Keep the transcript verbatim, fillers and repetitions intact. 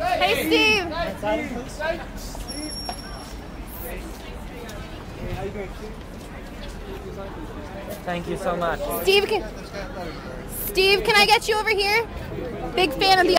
Hey, Steve. Hey, Steve. How you doing, Steve? Thank you so much. Steve, can, Steve, can I get you over here? Big fan of the